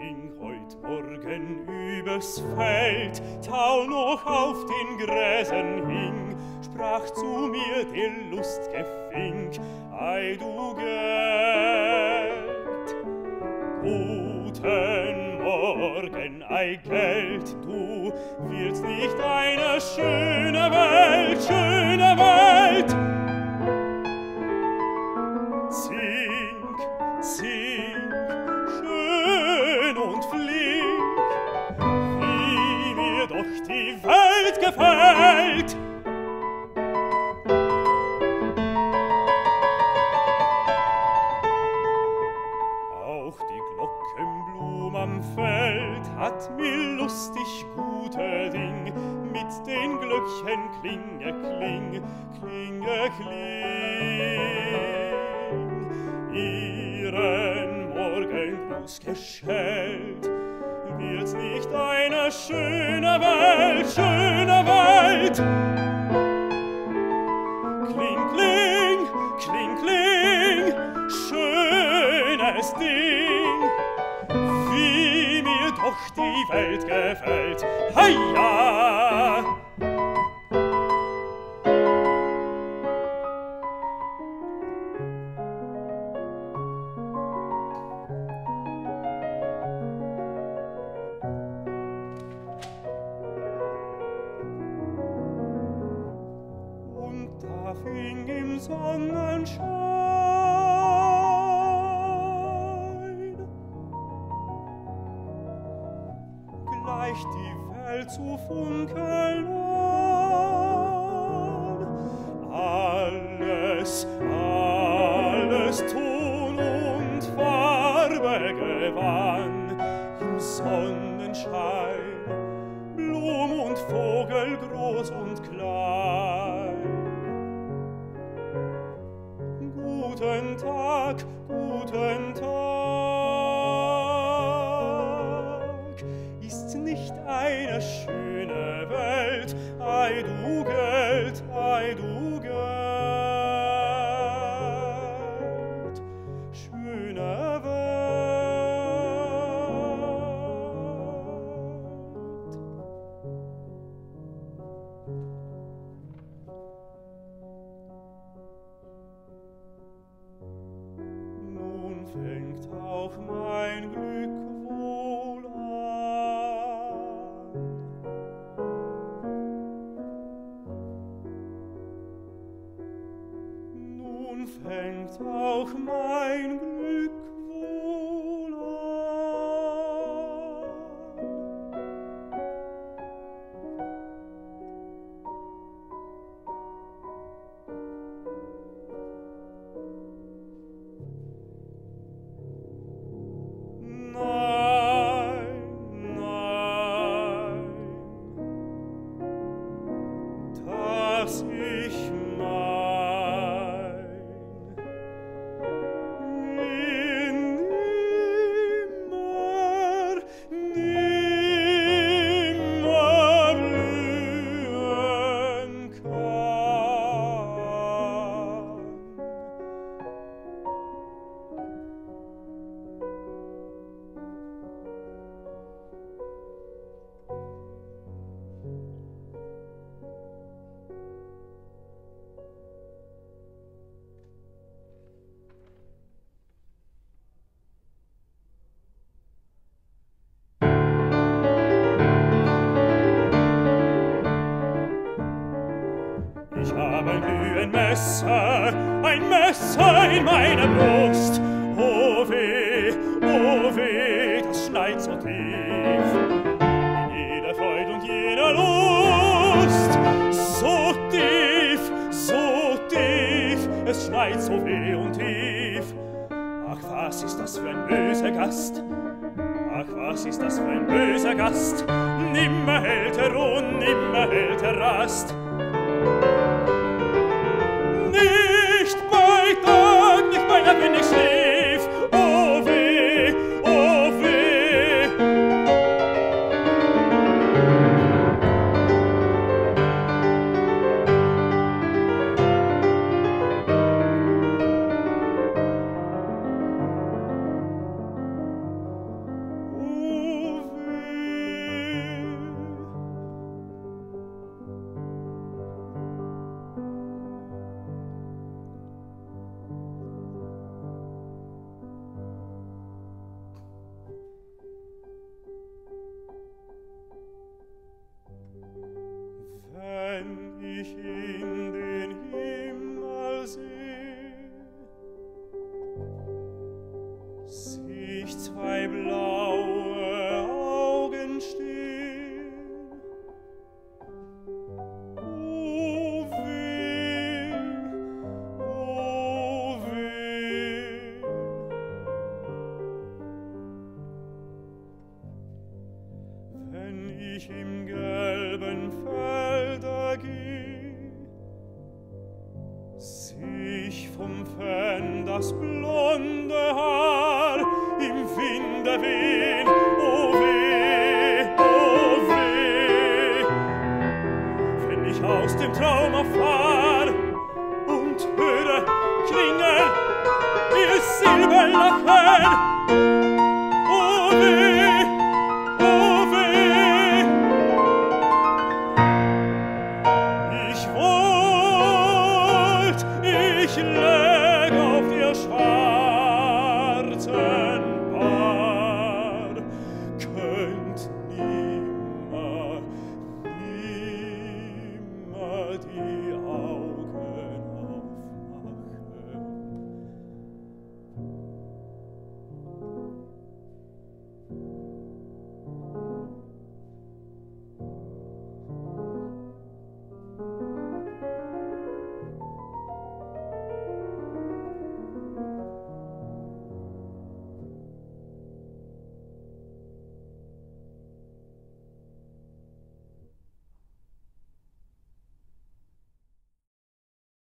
Ging heut morgen über's Feld, Tau noch auf den Gräsern hing, sprach zu mir der Lustgefink, ei du Geld. Guten Morgen, ei Geld, du wirst nicht eine schöne Welt. Zink, zink, schön und flink, wie mir doch die Welt gefällt. Auch die Glockenblum am Feld hat mir lustig gute Ding, mit den Glöckchen klinge, kling, klinge, kling. Ihren Morgengruß geschellt, wird's nicht eine schöne Welt? Kling, kling, kling, kling, schönes Ding, doch die Welt gefällt, heia! Und da fing im Sonnenschein gleich die Welt zu funkeln an. Alles Ton und Farbe gewann im Sonnenschein, Blum und Vogel groß und klein. Guten Tag, guten Tag, ist nicht eine schöne Welt, ei du Geld, ei du Geld, schöne Welt. Nun fängt auch mein Glück fängt auch mein Glück wohl an. Nein, nein, dass ich ein glühend Messer, ein Messer in meiner Brust. Oh weh, das schneit so tief. In jeder Freude und jeder Lust, so tief, es schneit so weh und tief. Ach, was ist das für ein böser Gast? Ach, was ist das für ein böser Gast? Nimmer hält er und nimmer hält er Rast. Wenn ich schlief, oh weh, oh weh. Sich vom Fenn das blonde Haar im Winde weht.